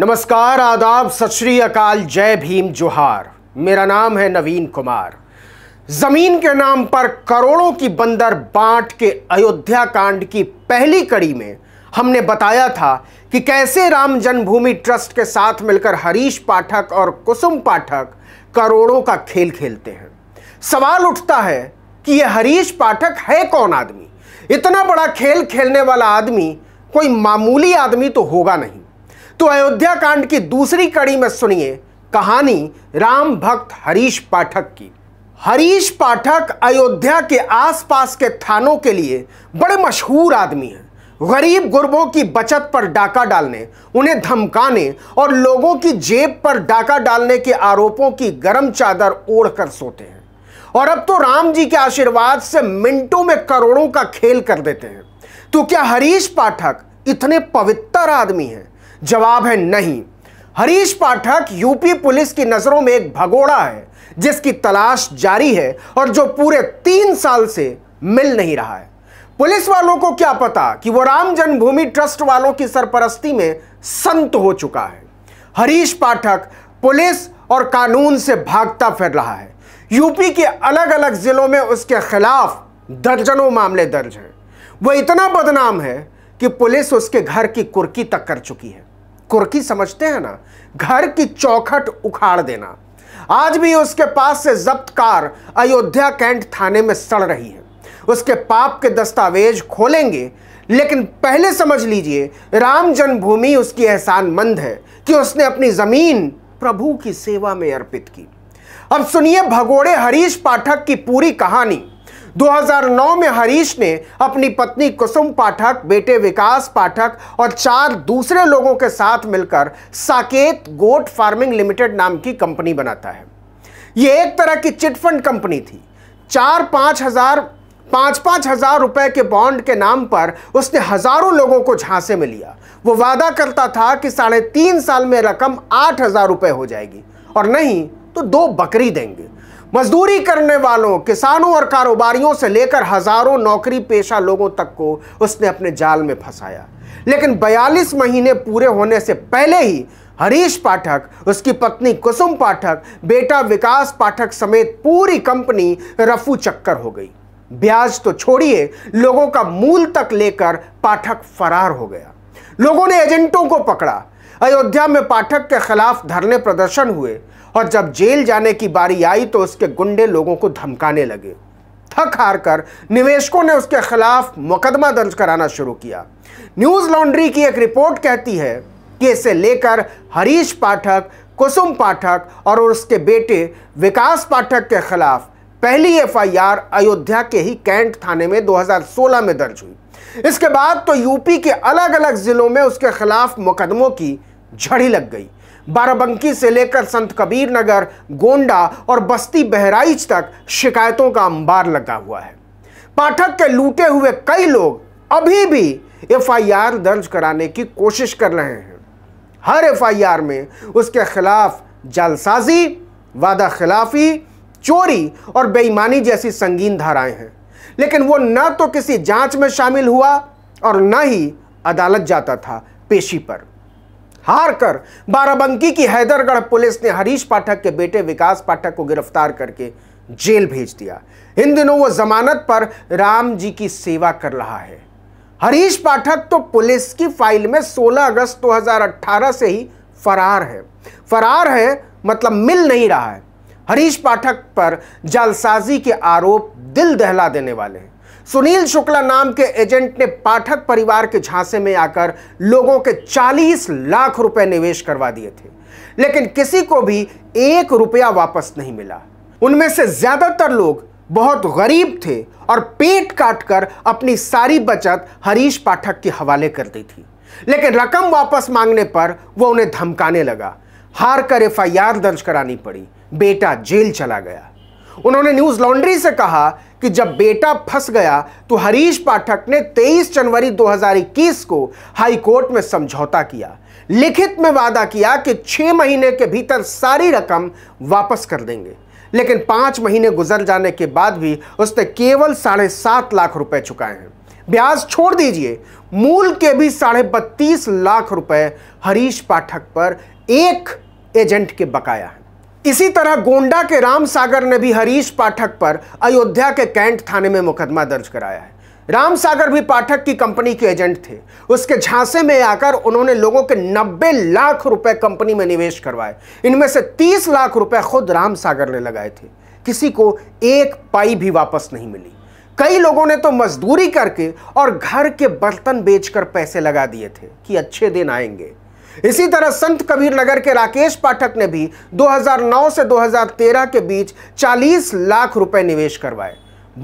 नमस्कार, आदाब, सत श्री अकाल, जय भीम, जोहार। मेरा नाम है नवीन कुमार। जमीन के नाम पर करोड़ों की बंदर बांट के अयोध्या कांड की पहली कड़ी में हमने बताया था कि कैसे राम जन्मभूमि ट्रस्ट के साथ मिलकर हरीश पाठक और कुसुम पाठक करोड़ों का खेल खेलते हैं। सवाल उठता है कि यह हरीश पाठक है कौन आदमी? इतना बड़ा खेल खेलने वाला आदमी कोई मामूली आदमी तो होगा नहीं। तो अयोध्या कांड की दूसरी कड़ी में सुनिए कहानी राम भक्त हरीश पाठक की। हरीश पाठक अयोध्या के आसपास के थानों के लिए बड़े मशहूर आदमी हैं। गरीब गुरबों की बचत पर डाका डालने, उन्हें धमकाने और लोगों की जेब पर डाका डालने के आरोपों की गर्म चादर ओढ़ कर सोते हैं। और अब तो राम जी के आशीर्वाद से मिनटों में करोड़ों का खेल कर देते हैं। तो क्या हरीश पाठक इतने पवित्र आदमी हैं? जवाब है नहीं। हरीश पाठक यूपी पुलिस की नजरों में एक भगोड़ा है जिसकी तलाश जारी है और जो पूरे 3 साल से मिल नहीं रहा है। पुलिस वालों को क्या पता कि वो राम जन्मभूमि ट्रस्ट वालों की सरपरस्ती में संत हो चुका है। हरीश पाठक पुलिस और कानून से भागता फिर रहा है। यूपी के अलग अलग जिलों में उसके खिलाफ दर्जनों मामले दर्ज हैं। वह इतना बदनाम है कि पुलिस उसके घर की कुर्की तक कर चुकी है। कुर्की समझते हैं ना, घर की चौखट उखाड़ देना। आज भी उसके पास से जब्त कार अयोध्या कैंट थाने में सड़ रही है। उसके पाप के दस्तावेज खोलेंगे, लेकिन पहले समझ लीजिए राम जन्मभूमि उसकी एहसानमंद है कि उसने अपनी जमीन प्रभु की सेवा में अर्पित की। अब सुनिए भगोड़े हरीश पाठक की पूरी कहानी। 2009 में हरीश ने अपनी पत्नी कुसुम पाठक, बेटे विकास पाठक और 4 दूसरे लोगों के साथ मिलकर साकेत गोट फार्मिंग लिमिटेड नाम की कंपनी बनाता है। ये एक तरह की चिटफंड कंपनी थी। 5-5 हजार रुपए के बॉन्ड के नाम पर उसने हजारों लोगों को झांसे में लिया। वो वादा करता था कि 3.5 साल में रकम 8,000 रुपये हो जाएगी और नहीं तो 2 बकरी देंगे। मजदूरी करने वालों, किसानों और कारोबारियों से लेकर हजारों नौकरी पेशा लोगों तक को उसने अपने जाल में फंसाया। लेकिन 42 महीने पूरे होने से पहले ही हरीश पाठक, उसकी पत्नी कुसुम पाठक, बेटा विकास पाठक समेत पूरी कंपनी रफू चक्कर हो गई। ब्याज तो छोड़िए, लोगों का मूल तक लेकर पाठक फरार हो गया। लोगों ने एजेंटों को पकड़ा। अयोध्या में पाठक के खिलाफ धरने प्रदर्शन हुए और जब जेल जाने की बारी आई तो उसके गुंडे लोगों को धमकाने लगे। थक हार कर निवेशकों ने उसके खिलाफ मुकदमा दर्ज कराना शुरू किया। न्यूज़ लॉन्ड्री की एक रिपोर्ट कहती है कि इसे लेकर हरीश पाठक, कुसुम पाठक और उसके बेटे विकास पाठक के खिलाफ पहली एफआईआर अयोध्या के ही कैंट थाने में 2016 में दर्ज हुई। इसके बाद तो यूपी के अलग अलग जिलों में उसके खिलाफ मुकदमों की झड़ी लग गई। बाराबंकी से लेकर संत कबीर नगर, गोंडा और बस्ती बहराइच तक शिकायतों का अंबार लगा हुआ है। पाठक के लूटे हुए कई लोग अभी भी एफआईआर दर्ज कराने की कोशिश कर रहे हैं। हर एफआईआर में उसके खिलाफ जालसाजी, वादा खिलाफी, चोरी और बेईमानी जैसी संगीन धाराएं हैं। लेकिन वो न तो किसी जांच में शामिल हुआ और न ही अदालत जाता था पेशी पर। हार कर बाराबंकी की हैदरगढ़ पुलिस ने हरीश पाठक के बेटे विकास पाठक को गिरफ्तार करके जेल भेज दिया। इन दिनों वो जमानत पर राम जी की सेवा कर रहा है। हरीश पाठक तो पुलिस की फाइल में 16 अगस्त 2018 से ही फरार है, मतलब मिल नहीं रहा है। हरीश पाठक पर जालसाजी के आरोप दिल दहला देने वाले हैं। सुनील शुक्ला नाम के एजेंट ने पाठक परिवार के झांसे में आकर लोगों के 40 लाख रुपए निवेश करवा दिए थे, लेकिन किसी को भी 1 रुपया वापस नहीं मिला। उनमें से ज्यादातर लोग बहुत गरीब थे और पेट काटकर अपनी सारी बचत हरीश पाठक के हवाले कर दी थी। लेकिन रकम वापस मांगने पर वो उन्हें धमकाने लगा। हार कर एफआईआर दर्ज करानी पड़ी। बेटा जेल चला गया। उन्होंने न्यूज़ लॉन्ड्री से कहा कि जब बेटा फंस गया तो हरीश पाठक ने 23 जनवरी 2021 को हाई कोर्ट में समझौता किया। लिखित में वादा किया कि 6 महीने के भीतर सारी रकम वापस कर देंगे। लेकिन 5 महीने गुजर जाने के बाद भी उसने केवल 7.5 लाख रुपए चुकाए हैं। ब्याज छोड़ दीजिए, मूल के भी 32.5 लाख रुपए हरीश पाठक पर एक एजेंट के बकाया है। इसी तरह गोंडा के रामसागर ने भी हरीश पाठक पर अयोध्या के कैंट थाने में मुकदमा दर्ज कराया है। रामसागर भी पाठक की कंपनी के एजेंट थे। उसके झांसे में आकर उन्होंने लोगों के 90 लाख रुपए कंपनी में निवेश करवाए। इनमें से 30 लाख रुपए खुद रामसागर ने लगाए थे। किसी को एक पाई भी वापस नहीं मिली। कई लोगों ने तो मजदूरी करके और घर के बर्तन बेचकर पैसे लगा दिए थे कि अच्छे दिन आएंगे। इसी तरह संत कबीर नगर के राकेश पाठक ने भी 2009 से 2013 के बीच 40 लाख रुपए निवेश करवाए।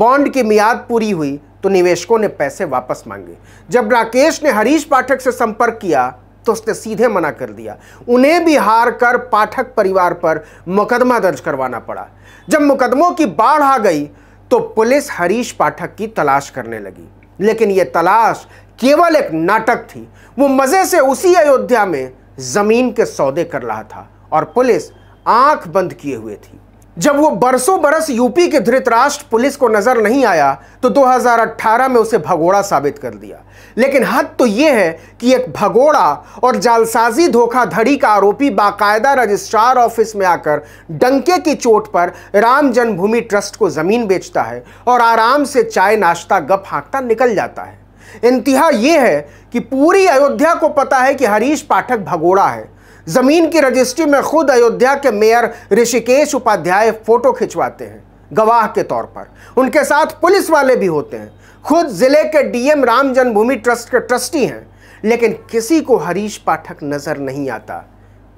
बॉन्ड की मियाद पूरी हुई तो निवेशकों ने पैसे वापस मांगे। जब राकेश ने हरीश पाठक से संपर्क किया तो उसने सीधे मना कर दिया। उन्हें भी हार कर पाठक परिवार पर मुकदमा दर्ज करवाना पड़ा। जब मुकदमों की बाढ़ आ गई तो पुलिस हरीश पाठक की तलाश करने लगी, लेकिन यह तलाश केवल एक नाटक थी। वो मजे से उसी अयोध्या में जमीन के सौदे कर रहा था और पुलिस आंख बंद किए हुए थी। जब वो बरसों बरस यूपी के धृतराष्ट्र पुलिस को नजर नहीं आया तो 2018 में उसे भगोड़ा साबित कर दिया। लेकिन हद तो ये है कि एक भगोड़ा और जालसाजी धोखाधड़ी का आरोपी बाकायदा रजिस्ट्रार ऑफिस में आकर डंके की चोट पर राम जन्मभूमि ट्रस्ट को जमीन बेचता है और आराम से चाय नाश्ता गप हाँकता निकल जाता है। इंतहा यह है कि पूरी अयोध्या को पता है कि हरीश पाठक भगोड़ा है। जमीन की रजिस्ट्री में खुद अयोध्या के मेयर ऋषिकेश उपाध्याय फोटो खिंचवाते हैं गवाह के तौर पर। उनके साथ पुलिस वाले भी होते हैं। खुद जिले के डीएम राम जन्मभूमि ट्रस्ट के ट्रस्टी हैं। लेकिन किसी को हरीश पाठक नजर नहीं आता।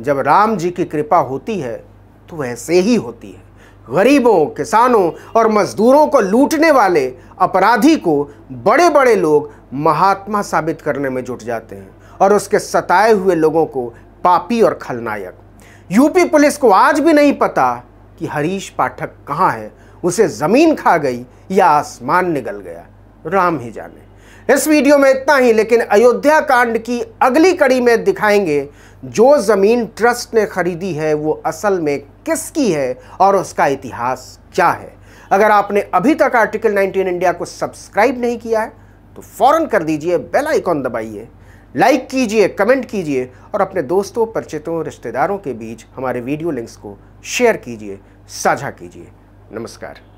जब राम जी की कृपा होती है तो वैसे ही होती है। गरीबों, किसानों और मजदूरों को लूटने वाले अपराधी को बड़े बड़े लोग महात्मा साबित करने में जुट जाते हैं और उसके सताए हुए लोगों को पापी और खलनायक। यूपी पुलिस को आज भी नहीं पता कि हरीश पाठक कहाँ है। उसे जमीन खा गई या आसमान निगल गया, राम ही जाने। इस वीडियो में इतना ही, लेकिन अयोध्या कांड की अगली कड़ी में दिखाएंगे जो जमीन ट्रस्ट ने खरीदी है वो असल में किसकी है और उसका इतिहास क्या है। अगर आपने अभी तक आर्टिकल 19 इंडिया को सब्सक्राइब नहीं किया है तो फौरन कर दीजिए, बेल आइकॉन दबाइए, लाइक कीजिए, कमेंट कीजिए और अपने दोस्तों, परिचितों, रिश्तेदारों के बीच हमारे वीडियो लिंक्स को शेयर कीजिए, साझा कीजिए। नमस्कार।